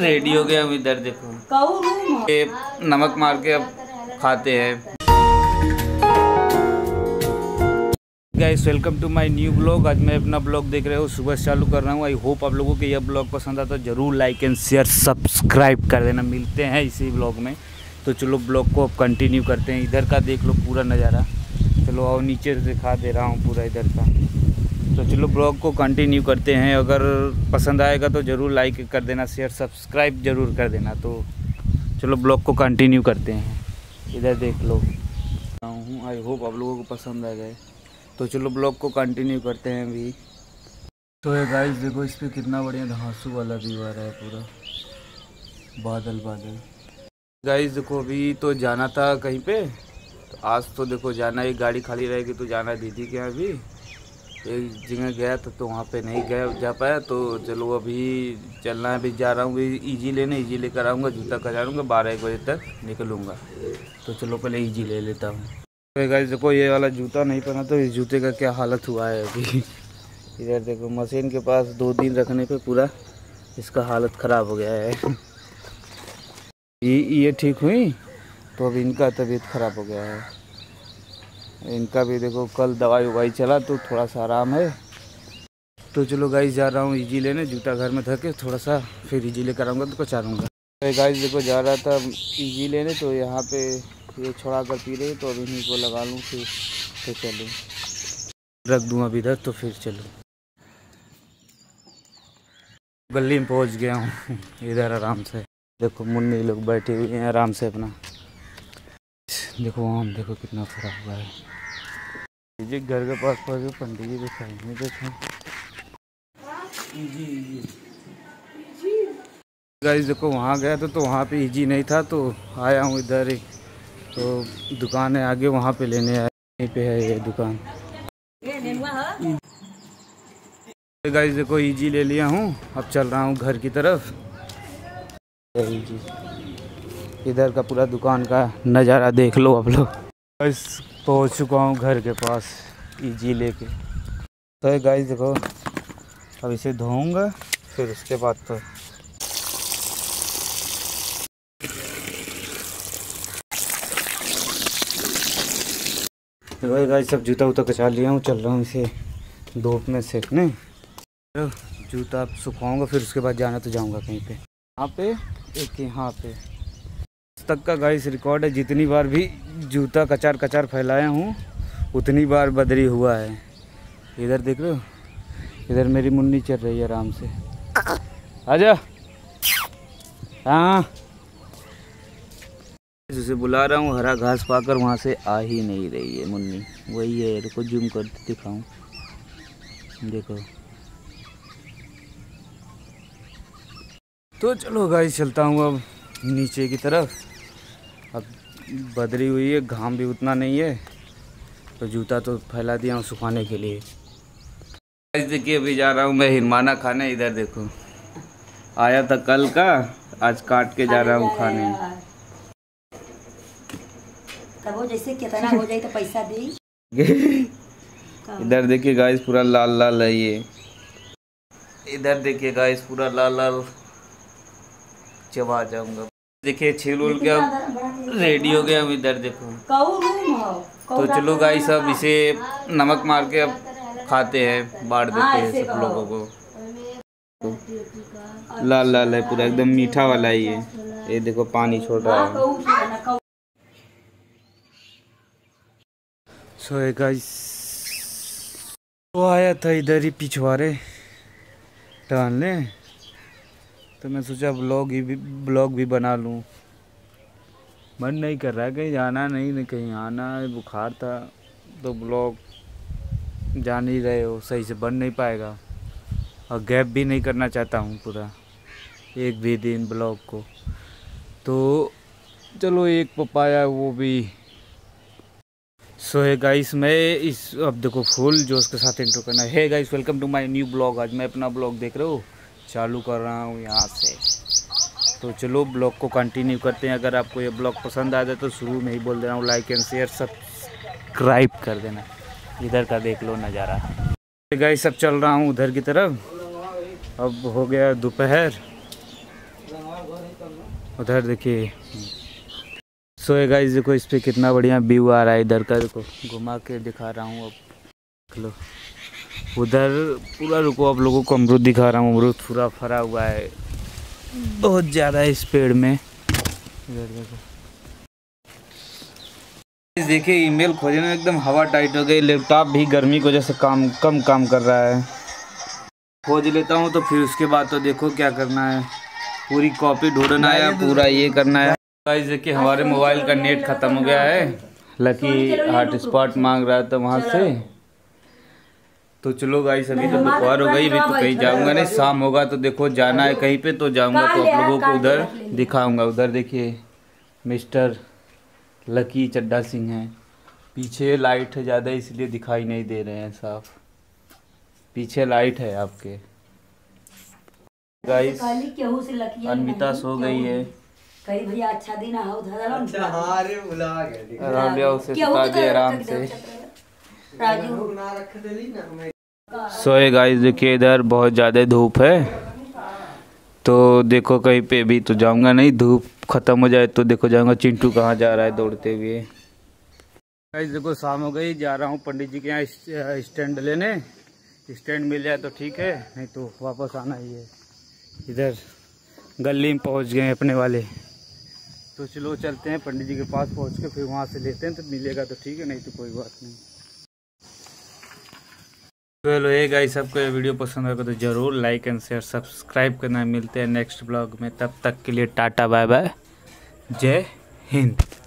Ready हो गया। हम इधर देखो ये नमक मार के अब खाते हैं। Guys welcome to my new blog. आज मैं अपना ब्लॉग देख रहे हो सुबह से चालू कर रहा हूँ। आई होप आप लोगों को यह ब्लॉग पसंद आता तो जरूर लाइक एंड शेयर सब्सक्राइब कर देना। मिलते हैं इसी ब्लॉग में, तो चलो ब्लॉग को अब कंटिन्यू करते हैं। इधर का देख लो पूरा नज़ारा। चलो आओ नीचे से दिखा दे रहा हूँ पूरा इधर का। तो चलो ब्लॉग को कंटिन्यू करते हैं। अगर पसंद आएगा तो ज़रूर लाइक कर देना, शेयर सब्सक्राइब ज़रूर कर देना। तो चलो ब्लॉग को कंटिन्यू करते हैं। इधर देख लो हूँ। आई होप आप लोगों को पसंद आएगा। तो चलो ब्लॉग को कंटिन्यू करते हैं अभी। तो गाइस देखो इस पर कितना बढ़िया धांसू वाला दीवार है, पूरा बादल बादल। गाइस देखो अभी तो जाना था कहीं पे, तो आज तो देखो जाना है, गाड़ी खाली रहेगी तो जाना है दीदी के यहाँ। अभी एक जगह गया था तो वहाँ पे नहीं गया जा पाया, तो चलो अभी चलना है। अभी जा रहा हूँ ईजी लेने, ईजी लेकर आऊँगा, जूता खजारूँगा, 12-1 बजे तक निकलूँगा। तो चलो पहले ईजी ले लेता हूँ। तो गाइस देखो ये वाला जूता नहीं पहना तो इस जूते का क्या हालत हुआ है अभी। इधर देखो मशीन के पास 2 दिन रखने पे पूरा इसका हालत ख़राब हो गया है। ये ठीक हुई तो अब इनका तबीयत ख़राब हो गया है। इनका भी देखो कल दवाई उवाई चला तो थोड़ा सा आराम है। तो चलो गाइस जा रहा हूँ ईजी लेने, जूता घर में धके थोड़ा सा फिर ईजी लेकर आऊँगा तो कचारूँगा। तो गाइस देखो जा रहा था ईजी लेने, तो यहाँ पर ये छोड़ा कर पी रही, तो अभी इनको लगा लूँ फिर तो चलूँ, रख दूँ अभी इधर तो फिर चलूँ। गली में पहुँच गया हूँ। इधर आराम से देखो मुन्नी लोग बैठे हुए हैं आराम से अपना। देखो आम देखो कितना फरा हुआ है। जी घर के पास पहुँच गए। पंडित जी दिखाई देखो। गाइस देखो वहाँ गया तो वहाँ पे ईजी नहीं था तो आया हूँ इधर ही। तो दुकान है आगे, वहाँ पे लेने आए। यहीं पे है ये दुकान। गाइस देखो ईजी ले लिया हूँ, अब चल रहा हूँ घर की तरफ। इधर का पूरा दुकान का नज़ारा देख लो आप लोग। बस पहुँच चुका हूँ घर के पास ईजी लेके। तो गाइस देखो अब इसे धोऊँगा फिर उसके बाद तो चलो। गाइस सब जूता वूता कचा लिया हूँ, चल रहा हूँ इसे धूप में सेकने। जूता सुखाऊंगा फिर उसके बाद जाना तो जाऊँगा कहीं पे। यहाँ पे एक यहाँ पे आज तक का गाइस रिकॉर्ड है, जितनी बार भी जूता कचार फैलाया हूँ उतनी बार बदरी हुआ है। इधर देख लो, इधर मेरी मुन्नी चल रही है आराम से। आजा, हाँ जिसे बुला रहा हूँ, हरा घास पाकर वहाँ से आ ही नहीं रही है मुन्नी, वही है। देखो जूम कर दिखाऊँ, देखो। तो चलो गाइस चलता हूँ अब नीचे की तरफ। अब बदरी हुई है, घाम भी उतना नहीं है, तो जूता तो फैला दिया हूँ सुखाने के लिए। गाइस देखिए अभी जा रहा हूँ मैं हिरमाना खाने। इधर देखो आया था कल का, आज काट के जा रहा हूँ खाने। वो जैसे कितना हो जाए तो पैसा दी। इधर देखिए गाइस पूरा लाल लाल है ये। इधर देखिए गाइस पूरा लाल लाल चबा जाऊंगा। देखिए छील उल के अब रेडी हो गया। हम इधर देखो। तो चलो गाइस अब इसे नमक मार के अब खाते हैं, बांट देते हैं सब लोगों को। तो लाल लाल है पूरा एकदम, मीठा वाला है ये। ये देखो पानी छोड़ रहा है। सो गाइस तो आया था इधर ही पिछवाड़े टहलने, तो मैं सोचा ब्लॉग भी बना लूँ। मन नहीं कर रहा है कहीं जाना, नहीं कहीं आना। बुखार था तो ब्लॉग जान ही रहे हो, सही से बन नहीं पाएगा। और गैप भी नहीं करना चाहता हूँ पूरा एक भी दिन ब्लॉग को। तो चलो एक पपाया वो भी। सो है गाइस मैं इस अब देखो फुल जोश के साथ इंट्रो करना है। Guys welcome to my new blog. आज मैं अपना ब्लॉग देख रहे हो चालू कर रहा हूँ यहाँ से। तो चलो ब्लॉग को कंटिन्यू करते हैं। अगर आपको ये ब्लॉग पसंद आया तो शुरू में ही बोल दे रहा हूँ लाइक एंड शेयर सब्सक्राइब कर देना। इधर का देख लो नज़ारा। गाइस सब चल रहा हूँ उधर की तरफ। अब हो गया दोपहर, उधर देखिए। सो गाइस देखो इस पर कितना बढ़िया व्यू आ रहा है इधर का, देखो घुमा के दिखा रहा हूँ। अब लो उधर पूरा, रुको आप लोगों को अमरूद दिखा रहा हूँ। अमरूद पूरा फरा हुआ है बहुत ज़्यादा इस पेड़ में। इधर देखो देखिए, ईमेल खोजने में एकदम हवा टाइट हो गई। लैपटॉप भी गर्मी की वजह से कम काम कर रहा है। खोज लेता हूँ तो फिर उसके बाद तो देखो क्या करना है, पूरी कॉपी ढूंढना है, पूरा ये करना है। गाइस देखिए हमारे मोबाइल का नेट ख़त्म हो गया है। लकी हॉटस्पॉट मांग रहा था वहाँ से। तो चलो गाइस अभी तो दोपहर हो गई, अभी तो कहीं जाऊँगा नहीं, शाम होगा तो देखो जाना है कहीं पे तो जाऊँगा, तो आप लोगों को उधर दिखाऊँगा। उधर देखिए मिस्टर लकी चड्ढा सिंह हैं। पीछे लाइट है ज़्यादा इसलिए दिखाई नहीं दे रहे हैं साफ, पीछे लाइट है आपके। गाइस अनमिता सो गई है। कहीं भैया अच्छा दिन आओ उधर आराम से। सोए गाइस देखिए इधर बहुत ज़्यादा धूप है, तो देखो कहीं पे भी तो जाऊंगा नहीं, धूप ख़त्म हो जाए तो देखो जाऊंगा। चिंटू कहाँ जा रहा है दौड़ते हुए। गाइस देखो शाम हो गई, जा रहा हूँ पंडित जी के यहाँ स्टैंड लेने। स्टैंड मिल जाए तो ठीक है, नहीं तो वापस आना ही है। इधर गली में पहुँच गए अपने वाले, तो चलो चलते हैं पंडित जी के पास, पहुँच के फिर वहाँ से लेते हैं, तो मिलेगा तो ठीक है, नहीं तो कोई बात नहीं। चलो ये गाइस सबको ये वीडियो पसंद आएगा तो ज़रूर लाइक एंड शेयर सब्सक्राइब करना। मिलते हैं नेक्स्ट ब्लॉग में, तब तक के लिए टाटा बाय बाय, जय हिंद।